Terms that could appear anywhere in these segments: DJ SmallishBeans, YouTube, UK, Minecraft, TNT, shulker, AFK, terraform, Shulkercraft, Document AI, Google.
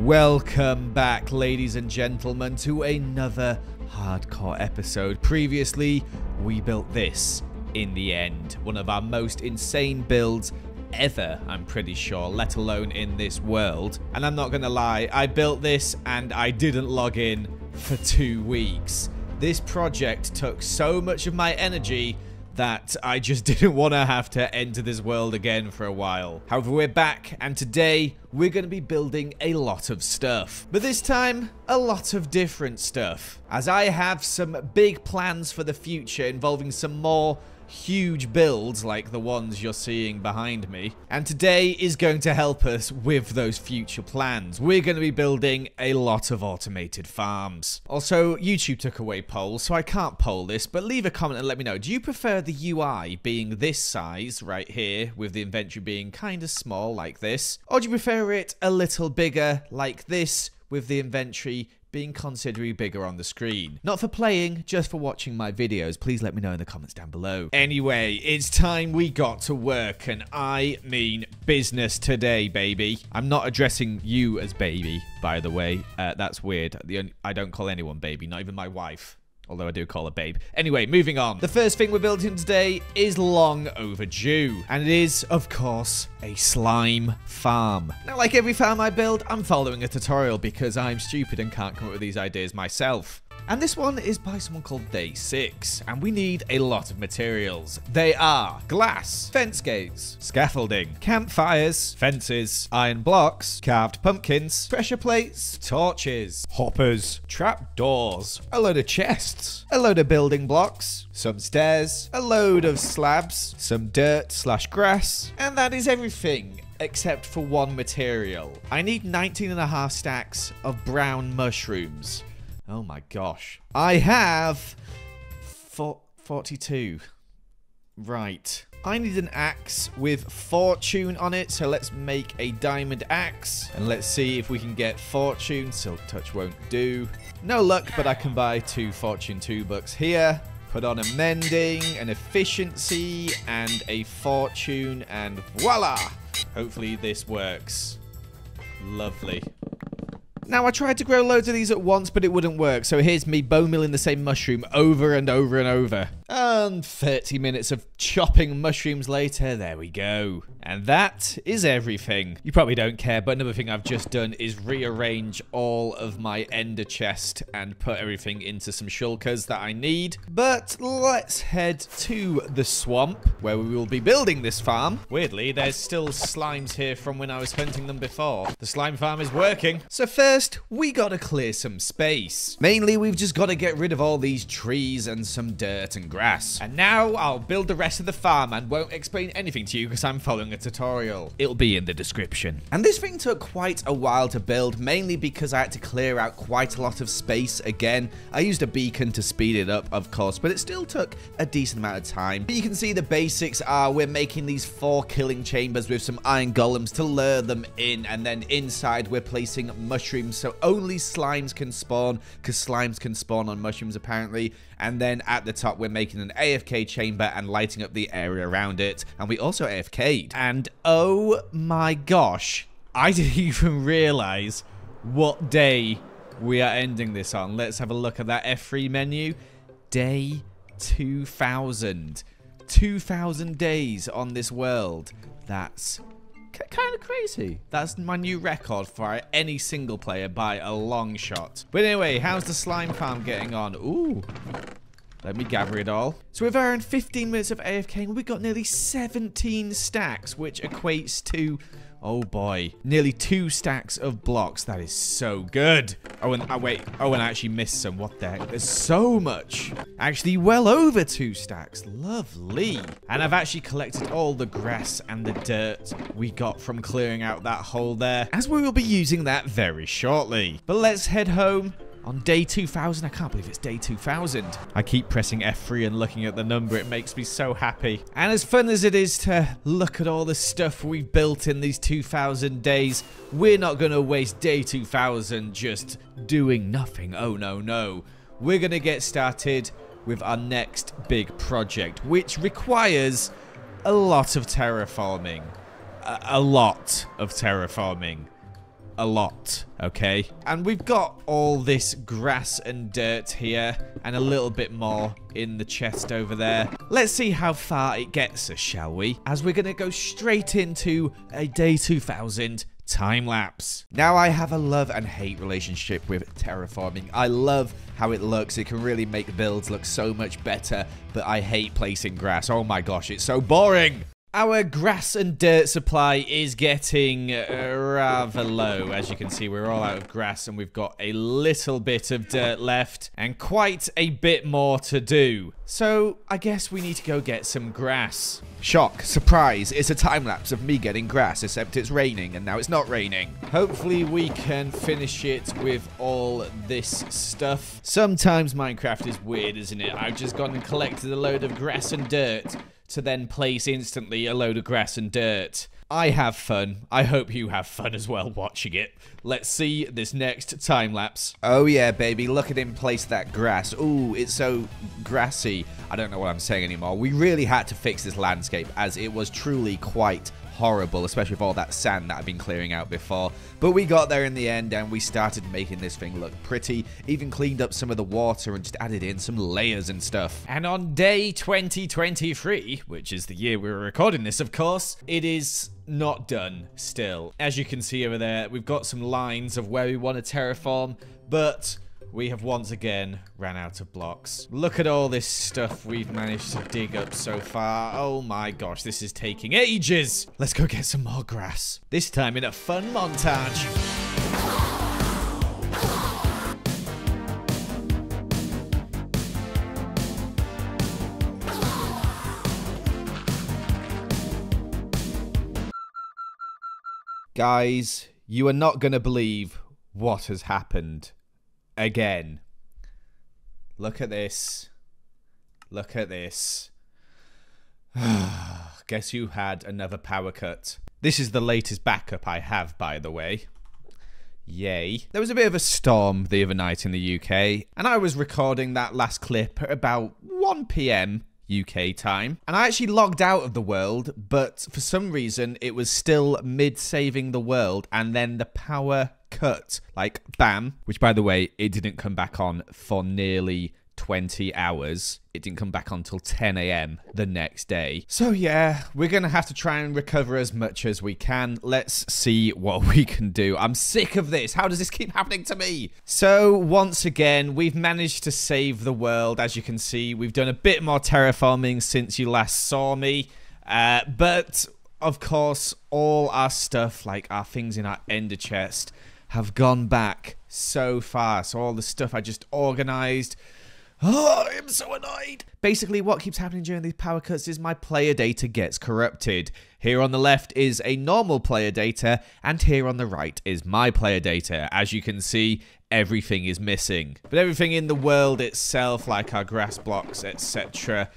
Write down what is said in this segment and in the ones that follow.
Welcome back, ladies and gentlemen, to another hardcore episode. Previously, we built this in the end. One of our most insane builds ever, I'm pretty sure, let alone in this world. And I'm not gonna lie, I built this and I didn't log in for 2 weeks. This project took so much of my energy that I just didn't want to have to enter this world again for a while. However, we're back, and today we're going to be building a lot of stuff. But this time, a lot of different stuff, as I have some big plans for the future involving some more huge builds like the ones you're seeing behind me. And today is going to help us with those future plans. We're going to be building a lot of automated farms. Also, YouTube took away polls, so I can't poll this, but leave a comment and let me know. Do you prefer the UI being this size right here, with the inventory being kind of small like this? Or do you prefer it a little bigger like this, with the inventory being considerably bigger on the screen? Not for playing, just for watching my videos. Please let me know in the comments down below. Anyway, it's time we got to work, and I mean business today, baby. I'm not addressing you as baby, by the way. That's weird. I don't call anyone baby, not even my wife. Although I do call her babe. Anyway, moving on. The first thing we're building today is long overdue. And it is, of course, a slime farm. Now, like every farm I build, I'm following a tutorial because I'm stupid and can't come up with these ideas myself. And this one is by someone called Day 6, and we need a lot of materials. They are glass, fence gates, scaffolding, campfires, fences, iron blocks, carved pumpkins, pressure plates, torches, hoppers, trap doors, a load of chests, a load of building blocks, some stairs, a load of slabs, some dirt / grass, and that is everything except for one material. I need 19.5 stacks of brown mushrooms. Oh my gosh. I have 42. Right. I need an axe with fortune on it, so let's make a diamond axe. And let's see if we can get fortune. Silk touch won't do. No luck, but I can buy 2 fortune 2 bucks here. Put on a mending, an efficiency, and a fortune, and voila! Hopefully this works. Lovely. Now, I tried to grow loads of these at once, but it wouldn't work, so here's me bone milling the same mushroom over and over and over. And 30 minutes of chopping mushrooms later, there we go. And that is everything. You probably don't care, but another thing I've just done is rearrange all of my ender chest and put everything into some shulkers that I need. But let's head to the swamp, where we will be building this farm. Weirdly, there's still slimes here from when I was hunting them before. The slime farm is working. So first, we gotta clear some space. Mainly, we've just gotta get rid of all these trees and some dirt and grass. And now I'll build the rest of the farm and won't explain anything to you because I'm following a tutorial. It'll be in the description. And this thing took quite a while to build, mainly because I had to clear out quite a lot of space again. I used a beacon to speed it up, of course, but it still took a decent amount of time. But you can see the basics are we're making these 4 killing chambers with some iron golems to lure them in, and then inside we're placing mushrooms, so only slimes can spawn, because slimes can spawn on mushrooms apparently. And then at the top we're making an AFK chamber and lighting up the area around it. And we also AFK'd. And oh my gosh, I didn't even realize what day we are ending this on. Let's have a look at that F3 menu. Day 2000. 2000 days on this world. That's kind of crazy. That's my new record for any single player by a long shot. But anyway, how's the slime farm getting on? Ooh. Let me gather it all. So we've earned 15 minutes of AFK and we got nearly 17 stacks, which equates to, oh boy, nearly 2 stacks of blocks. That is so good. Oh, and wait. Oh, and I actually missed some. What the heck? There's so much. Actually, well over 2 stacks. Lovely. And I've actually collected all the grass and the dirt we got from clearing out that hole there, as we will be using that very shortly. But let's head home. On day 2000, I can't believe it's day 2000. I keep pressing F3 and looking at the number. It makes me so happy. And as fun as it is to look at all the stuff we've built in these 2000 days, we're not going to waste day 2000 just doing nothing. Oh, no, no. We're going to get started with our next big project, which requires a lot of terraforming. A lot of terraforming. a lot, okay? And we've got all this grass and dirt here, and a little bit more in the chest over there. Let's see how far it gets us, shall we? As we're gonna go straight into a day 2000 time lapse. Now, I have a love and hate relationship with terraforming. I love how it looks. It can really make builds look so much better, but I hate placing grass. Oh my gosh, it's so boring. Our grass and dirt supply is getting rather low. As you can see, we're all out of grass and we've got a little bit of dirt left and quite a bit more to do. So I guess we need to go get some grass. Shock, surprise, it's a time lapse of me getting grass, except it's raining and now it's not raining. Hopefully we can finish it with all this stuff. Sometimes Minecraft is weird, isn't it? I've just gone and collected a load of grass and dirt to then place instantly a load of grass and dirt. I have fun. I hope you have fun as well watching it. Let's see this next time lapse. Oh yeah, baby, look at him place that grass. Ooh, it's so grassy. I don't know what I'm saying anymore. We really had to fix this landscape as it was truly quite horrible, especially with all that sand that I've been clearing out before. But we got there in the end and we started making this thing look pretty, even cleaned up some of the water and just added in some layers and stuff. And on day 2023, which is the year we were recording this, of course, it is not done still. As you can see over there, we've got some lines of where we want to terraform, but we have once again ran out of blocks. Look at all this stuff we've managed to dig up so far. Oh my gosh, this is taking ages. Let's go get some more grass. This time in a fun montage. Guys, you are not going to believe what has happened. Again. Look at this. Look at this. Guess you had another power cut. This is the latest backup I have, by the way. Yay. There was a bit of a storm the other night in the UK, and I was recording that last clip at about 1 PM UK time. And I actually logged out of the world, but for some reason, it was still mid-saving the world, and then the power cut, like bam, which by the way, it didn't come back on for nearly 20 hours. It didn't come back on till 10 AM the next day. So yeah, we're gonna have to try and recover as much as we can. Let's see what we can do. I'm sick of this. How does this keep happening to me? So once again, we've managed to save the world. As you can see, we've done a bit more terraforming since you last saw me, but of course, all our stuff, like our things in our ender chest, have gone back so far. So all the stuff I just organized. Oh, I'm so annoyed. Basically, what keeps happening during these power cuts is my player data gets corrupted. Here on the left is a normal player data, and here on the right is my player data. As you can see, everything is missing. But everything in the world itself, like our grass blocks, etc.,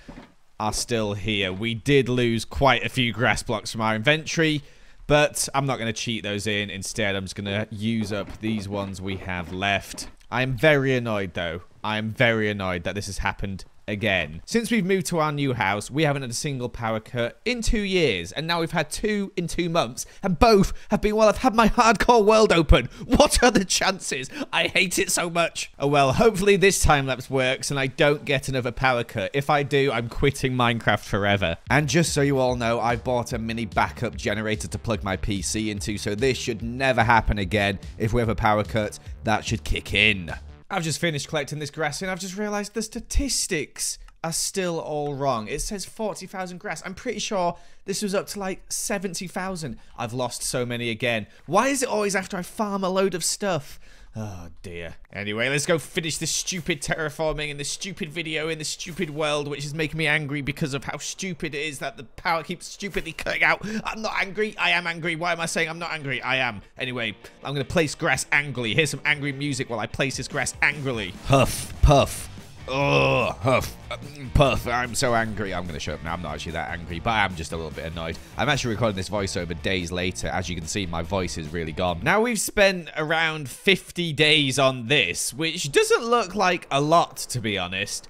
are still here. We did lose quite a few grass blocks from our inventory, but I'm not going to cheat those in. Instead, I'm just going to use up these ones we have left. I am very annoyed, though. I am very annoyed that this has happened again. Since we've moved to our new house, we haven't had a single power cut in 2 years, and now we've had two in 2 months, and both have been while I've had my hardcore world open. What are the chances? I hate it so much. Oh well, hopefully this time lapse works and I don't get another power cut. If I do, I'm quitting Minecraft forever. And just so you all know, I bought a mini backup generator to plug my PC into, so this should never happen again. If we have a power cut, that should kick in. I've just finished collecting this grass and I've just realized the statistics are still all wrong. It says 40,000 grass. I'm pretty sure this was up to like 70,000. I've lost so many again. Why is it always after I farm a load of stuff? Oh dear. Anyway, let's go finish this stupid terraforming and this stupid video in this stupid world, which is making me angry because of how stupid it is that the power keeps stupidly cutting out. I'm not angry. I am angry. Why am I saying I'm not angry? I am. Anyway, I'm going to place grass angrily. Here's some angry music while I place this grass angrily. Huff, puff. Oh, huff, puff. I'm so angry. I'm going to shut up now. I'm not actually that angry, but I am just a little bit annoyed. I'm actually recording this voiceover days later. As you can see, my voice is really gone. Now, we've spent around 50 days on this, which doesn't look like a lot, to be honest.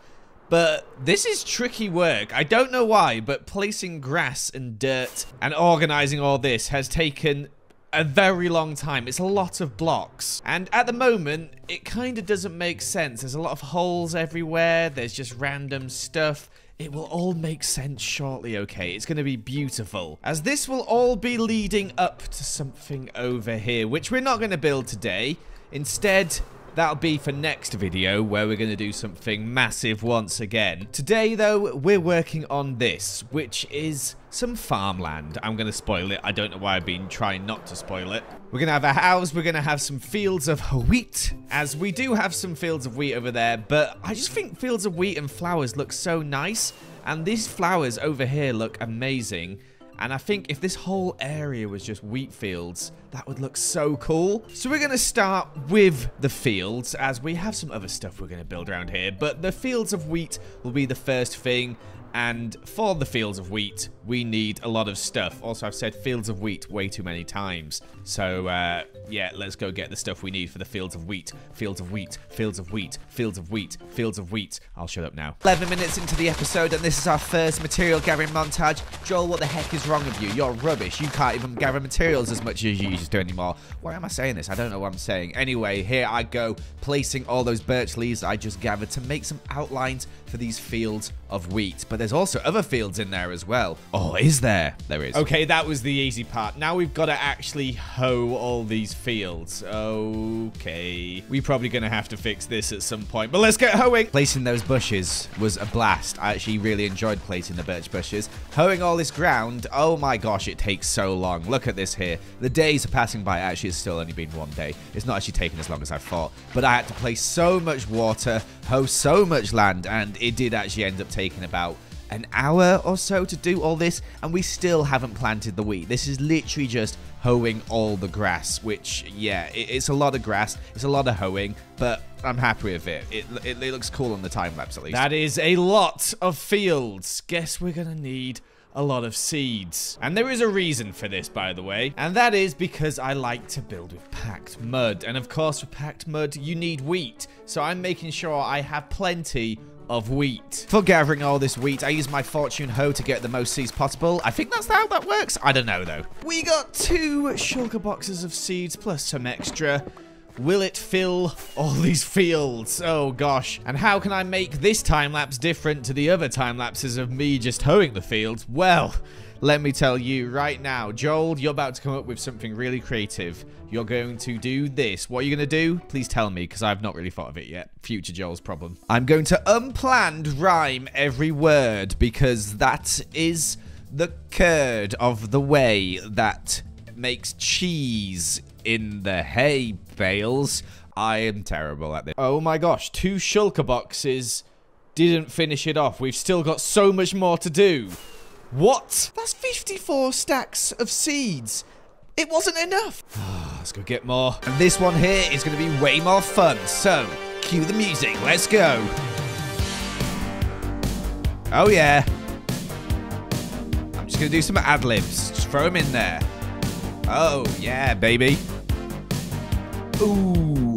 But this is tricky work. I don't know why, but placing grass and dirt and organizing all this has taken a very long time. It's a lot of blocks. And at the moment, it kind of doesn't make sense. There's a lot of holes everywhere. There's just random stuff. It will all make sense shortly, okay? It's going to be beautiful. As this will all be leading up to something over here, which we're not going to build today. Instead, that'll be for next video, where we're going to do something massive once again. Today, though, we're working on this, which is some farmland. I'm going to spoil it. I don't know why I've been trying not to spoil it. We're going to have a house. We're going to have some fields of wheat, as we do have some fields of wheat over there. But I just think fields of wheat and flowers look so nice. And these flowers over here look amazing. And I think if this whole area was just wheat fields, that would look so cool. So we're going to start with the fields, as we have some other stuff we're going to build around here. But the fields of wheat will be the first thing. And for the fields of wheat, we need a lot of stuff. Also, I've said fields of wheat way too many times. So, yeah, let's go get the stuff we need for the fields of wheat. Fields of wheat, fields of wheat, fields of wheat, fields of wheat. I'll shut up now. 11 minutes into the episode, and this is our first material gathering montage. Joel, what the heck is wrong with you? You're rubbish. You can't even gather materials as much as you used to anymore. Why am I saying this? I don't know what I'm saying. Anyway, here I go, placing all those birch leaves I just gathered to make some outlines for these fields of wheat. But there's also other fields in there as well. Oh, is there? There is. Okay, that was the easy part. Now we've got to actually hoe all these fields. Okay. We're probably going to have to fix this at some point, but let's get hoeing. Placing those bushes was a blast. I actually really enjoyed placing the birch bushes. Hoeing all this ground, oh my gosh, it takes so long. Look at this here. The days are passing by. Actually, it's still only been one day. It's not actually taking as long as I thought, but I had to place so much water, hoe so much land, and it did actually end up taking about an hour or so to do all this, and we still haven't planted the wheat. This is literally just hoeing all the grass, which, yeah, it's a lot of grass. It's a lot of hoeing, but I'm happy with it. It looks cool on the time lapse, at least. That is a lot of fields. Guess we're gonna need a lot of seeds. And there is a reason for this, by the way, and that is because I like to build with packed mud. And of course, with packed mud, you need wheat. So I'm making sure I have plenty of wheat. For gathering all this wheat, I use my fortune hoe to get the most seeds possible. I think that's how that works. I don't know, though. We got 2 shulker boxes of seeds plus some extra. Will it fill all these fields? Oh, gosh. And how can I make this time-lapse different to the other time-lapses of me just hoeing the fields? Well, let me tell you right now, Joel, you're about to come up with something really creative. You're going to do this. What are you going to do? Please tell me, because I've not really thought of it yet. Future Joel's problem. I'm going to unplanned rhyme every word, because that is the curd of the way that makes cheese in the hay bales. I am terrible at this. Oh my gosh, 2 shulker boxes didn't finish it off. We've still got so much more to do. What? That's 54 stacks of seeds. It wasn't enough. Let's go get more. And this one here is going to be way more fun. So, cue the music. Let's go. Oh, yeah. I'm just going to do some ad-libs. Just throw them in there. Oh, yeah, baby. Ooh.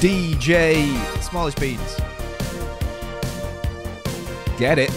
DJ SmallishBeans. Get it.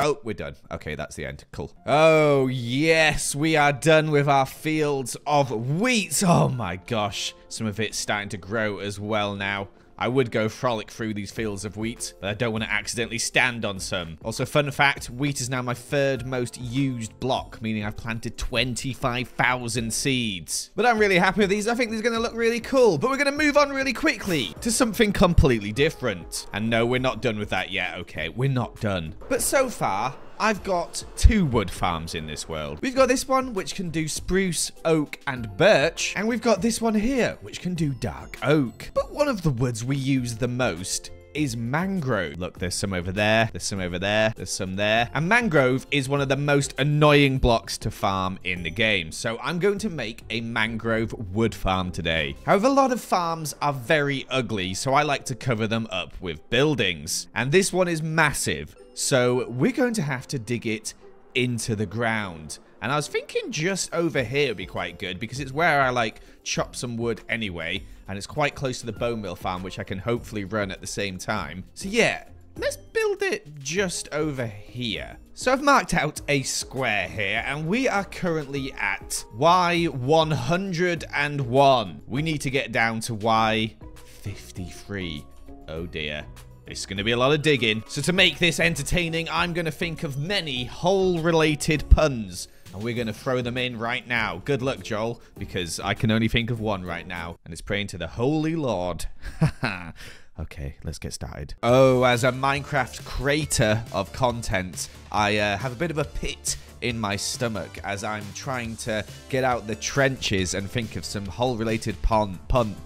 Oh, we're done. Okay, that's the end. Cool. Oh, yes, we are done with our fields of wheat. Oh, my gosh. Some of it's starting to grow as well now. I would go frolic through these fields of wheat, but I don't want to accidentally stand on some. Also, fun fact, wheat is now my 3rd most used block, meaning I've planted 25,000 seeds. But I'm really happy with these. I think these are going to look really cool, but we're going to move on really quickly to something completely different. And no, we're not done with that yet. Okay, we're not done. But so far, I've got 2 wood farms in this world. We've got this one, which can do spruce, oak, and birch. And we've got this one here, which can do dark oak. But one of the woods we use the most is mangrove. Look, there's some over there. There's some over there. There's some there. And mangrove is one of the most annoying blocks to farm in the game. So I'm going to make a mangrove wood farm today. However, a lot of farms are very ugly, so I like to cover them up with buildings. And this one is massive. So we're going to have to dig it into the ground. And I was thinking just over here would be quite good, because it's where I, like, chop some wood anyway. And it's quite close to the bone mill farm, which I can hopefully run at the same time. So, yeah, let's build it just over here. So I've marked out a square here, and we are currently at Y101. We need to get down to Y53. Oh dear. It's going to be a lot of digging. So to make this entertaining, I'm going to think of many hole-related puns. And we're going to throw them in right now. Good luck, Joel, because I can only think of one right now. And it's praying to the Holy Lord. Haha. Okay, let's get started. Oh, as a Minecraft creator of content, I have a bit of a pit in my stomach as I'm trying to get out the trenches and think of some hole-related puns.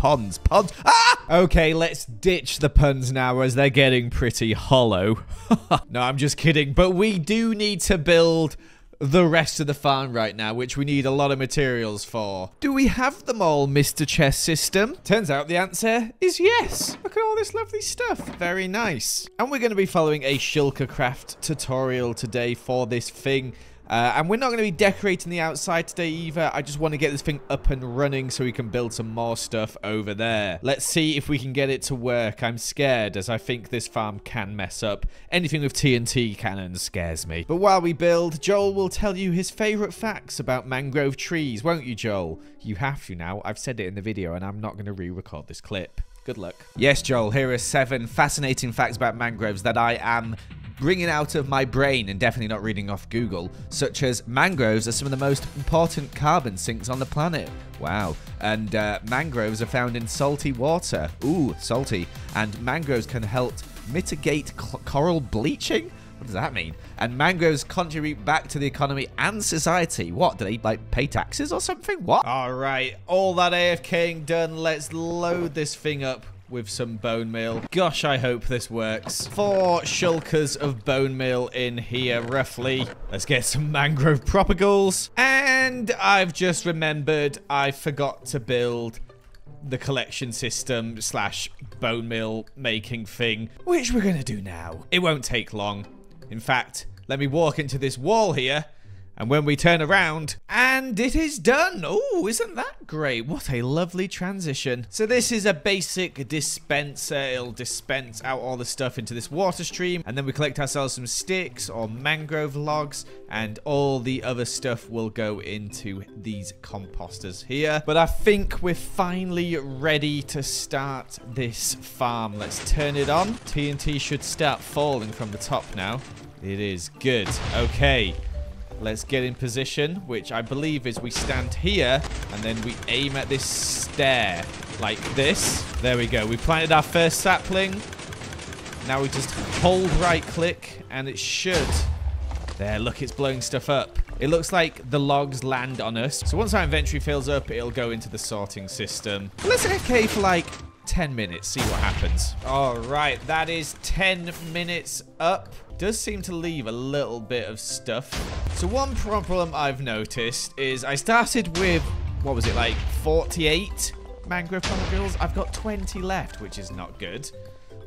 Ah! Okay, let's ditch the puns now as they're getting pretty hollow. No, I'm just kidding. But we do need to build the rest of the farm right now, which we need a lot of materials for. Do we have them all, Mr. Chess System? Turns out the answer is yes. Look at all this lovely stuff. Very nice. And we're going to be following a Shulkercraft tutorial today for this thing. And we're not going to be decorating the outside today either. I just want to get this thing up and running so we can build some more stuff over there. Let's see if we can get it to work. I'm scared as I think this farm can mess up. Anything with TNT cannons scares me. But while we build, Joel will tell you his favorite facts about mangrove trees, won't you, Joel? You have to now. I've said it in the video and I'm not going to re-record this clip. Good luck. Yes, Joel, here are 7 fascinating facts about mangroves that I am bringing out of my brain and definitely not reading off Google, such as mangroves are some of the most important carbon sinks on the planet. Wow. And mangroves are found in salty water. Ooh, salty. And mangroves can help mitigate coral bleaching? What does that mean? And mangroves contribute back to the economy and society. What, do they, like, pay taxes or something? What? All right, all that AFKing done. Let's load this thing up with some bone meal. Gosh, I hope this works. 4 shulkers of bone meal in here, roughly. Let's get some mangrove propagals. And I've just remembered I forgot to build the collection system slash bone meal making thing, which we're gonna do now. It won't take long. In fact, let me walk into this wall here. And when we turn around, and it is done. Oh, isn't that great? What a lovely transition. So this is a basic dispenser. It'll dispense out all the stuff into this water stream. And then we collect ourselves some sticks or mangrove logs. And all the other stuff will go into these composters here. But I think we're finally ready to start this farm. Let's turn it on. TNT should start falling from the top now. It is good. Okay. Let's get in position, which I believe is we stand here, and then we aim at this stair, like this. There we go. We planted our first sapling. Now we just hold right-click, and it should. There, look, it's blowing stuff up. It looks like the logs land on us. So once our inventory fills up, it'll go into the sorting system. Let's AFK for, like, 10 minutes, see what happens. All right, that is 10 minutes up. Does seem to leave a little bit of stuff. So one problem I've noticed is I started with, what was it, like 48 mangrove propagals? I've got 20 left, which is not good.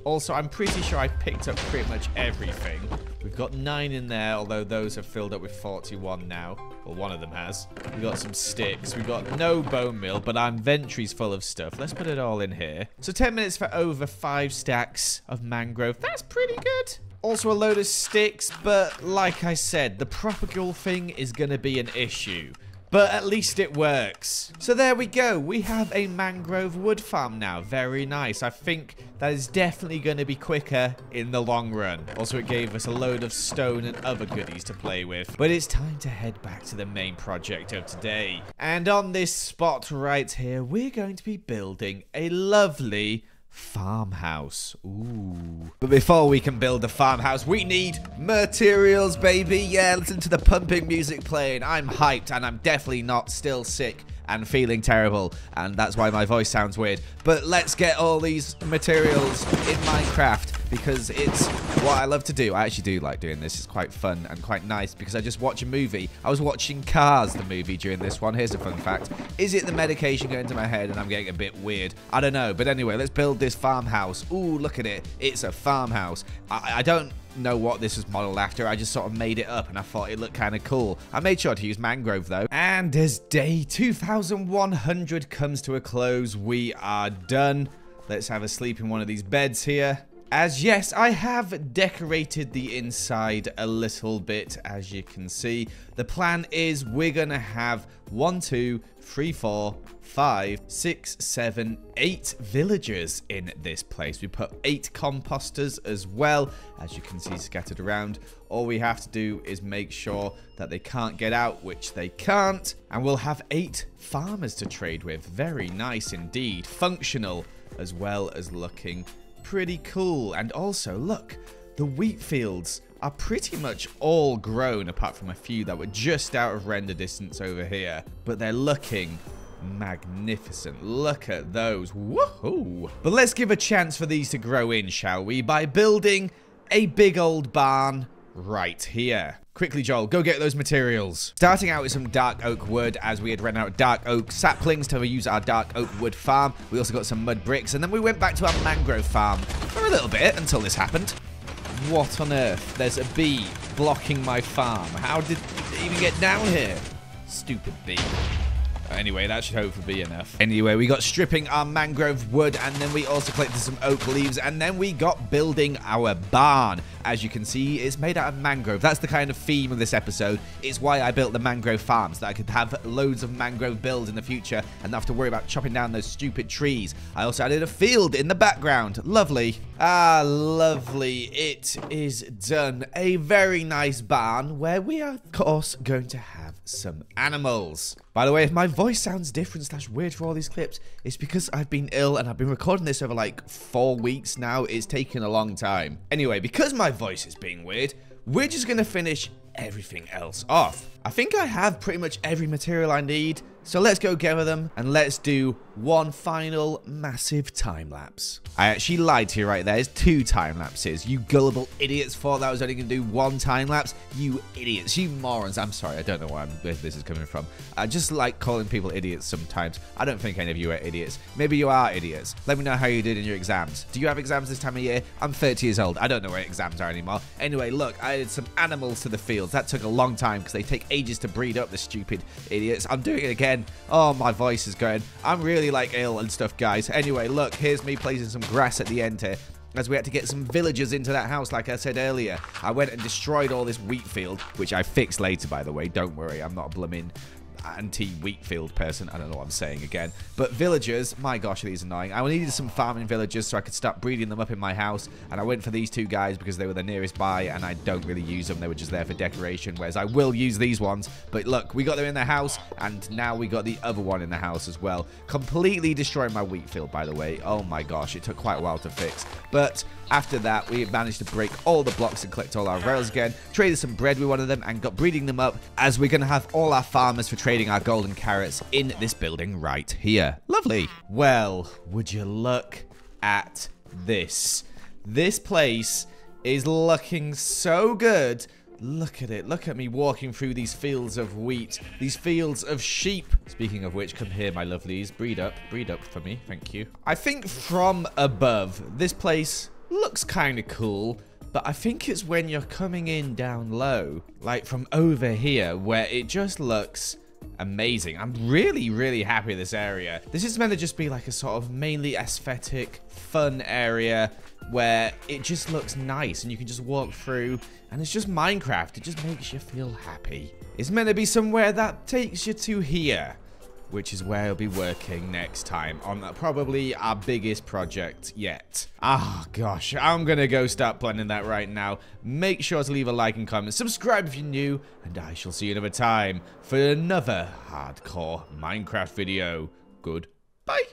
Also, I'm pretty sure I picked up pretty much everything. We've got 9 in there, although those have filled up with 41 now. Well, one of them has. We've got some sticks. We've got no bone meal, but our inventory's full of stuff. Let's put it all in here. So 10 minutes for over 5 stacks of mangrove. That's pretty good. Also a load of sticks, but like I said, the propagal thing is going to be an issue. But at least it works. So there we go. We have a mangrove wood farm now. Very nice. I think that is definitely going to be quicker in the long run. Also, it gave us a load of stone and other goodies to play with. But it's time to head back to the main project of today. And on this spot right here, we're going to be building a lovely farmhouse. Ooh. But before we can build a farmhouse, we need materials, baby. Yeah, listen to the pumping music playing. I'm hyped and I'm definitely not still sick and feeling terrible. And that's why my voice sounds weird. But let's get all these materials in Minecraft because it's what I love to do. I actually do like doing this. It's quite fun and quite nice because I just watch a movie. I was watching Cars, the movie, during this one. Here's a fun fact. Is it the medication going to my head and I'm getting a bit weird? I don't know. But anyway, let's build this farmhouse. Ooh, look at it. It's a farmhouse. I don't know what this was modeled after. I just sort of made it up and I thought it looked kind of cool. I made sure to use mangrove though. And as day 2100 comes to a close, we are done. Let's have a sleep in one of these beds here. as yes, I have decorated the inside a little bit, as you can see. The plan is we're gonna have 1, 2, 3, 4, 5, 6, 7, 8 villagers in this place. We put 8 composters as well, as you can see, scattered around. All we have to do is make sure that they can't get out, which they can't. And we'll have 8 farmers to trade with. Very nice indeed. Functional as well as looking pretty cool. And also, look, the wheat fields are pretty much all grown, apart from a few that were just out of render distance over here. But they're looking magnificent. Look at those. Woohoo! But let's give a chance for these to grow in, shall we? By building a big old barn right here. Quickly, Joel, go get those materials. Starting out with some dark oak wood, as we had ran out of dark oak saplings to use our dark oak wood farm. We also got some mud bricks, and then we went back to our mangrove farm for a little bit until this happened. What on earth? There's a bee blocking my farm. How did it even get down here? Stupid bee. Anyway, that should hopefully be enough. Anyway, we got stripping our mangrove wood, and then we also collected some oak leaves, and then we got building our barn. As you can see, it's made out of mangrove. That's the kind of theme of this episode. It's why I built the mangrove farm, so that I could have loads of mangrove builds in the future and not have to worry about chopping down those stupid trees. I also added a field in the background. Lovely. Ah, lovely. It is done. A very nice barn where we are, of course, going to have some animals. By the way, if my voice sounds different / weird for all these clips, it's because I've been ill and I've been recording this over like 4 weeks now. It's taken a long time. Anyway, because my voice is being weird, we're just gonna finish everything else off. I think I have pretty much every material I need, so let's go gather them and let's do one final massive time lapse. I actually lied to you right there. It's 2 time lapses. You gullible idiots thought that I was only gonna do 1 time lapse. You idiots, you morons. I'm sorry, I don't know where this is coming from. I just like calling people idiots sometimes. I don't think any of you are idiots. Maybe you are idiots. Let me know how you did in your exams. Do you have exams this time of year? I'm 30 years old. I don't know where exams are anymore. Anyway, look, I added some animals to the fields. That took a long time because they take ages to breed up, the stupid idiots. I'm doing it again. Oh, my voice is going. I'm really like ill and stuff, guys. Anyway, look, here's me placing some grass at the end here, as we had to get some villagers into that house, like I said earlier. I went and destroyed all this wheat field, which I fixed later, by the way. Don't worry, I'm not a blooming anti-wheat field person. I don't know what I'm saying again. But villagers, my gosh, are these annoying. I needed some farming villagers so I could start breeding them up in my house, and I went for these 2 guys because they were the nearest by, and I don't really use them. They were just there for decoration, whereas I will use these ones. But look, we got them in the house, and now we got the other one in the house as well. Completely destroying my wheat field, by the way. Oh my gosh, it took quite a while to fix. But after that, we managed to break all the blocks and collect all our rails again, traded some bread with one of them, and got breeding them up, as we're going to have all our farmers for trading our golden carrots in this building right here. Lovely. Well, would you look at this? This place is looking so good. Look at it. Look at me walking through these fields of wheat, these fields of sheep. Speaking of which, come here, my lovelies. Breed up for me. Thank you. I think from above, this place looks kind of cool, but I think it's when you're coming in down low, like from over here, where it just looks amazing. I'm really, really happy with this area. This is meant to just be like a sort of mainly aesthetic, fun area where it just looks nice and you can just walk through, and it's just Minecraft. It just makes you feel happy. It's meant to be somewhere that takes you to here, which is where I'll be working next time on probably our biggest project yet. Ah, gosh, I'm gonna go start planning that right now. Make sure to leave a like and comment, subscribe if you're new, and I shall see you another time for another hardcore Minecraft video. Goodbye.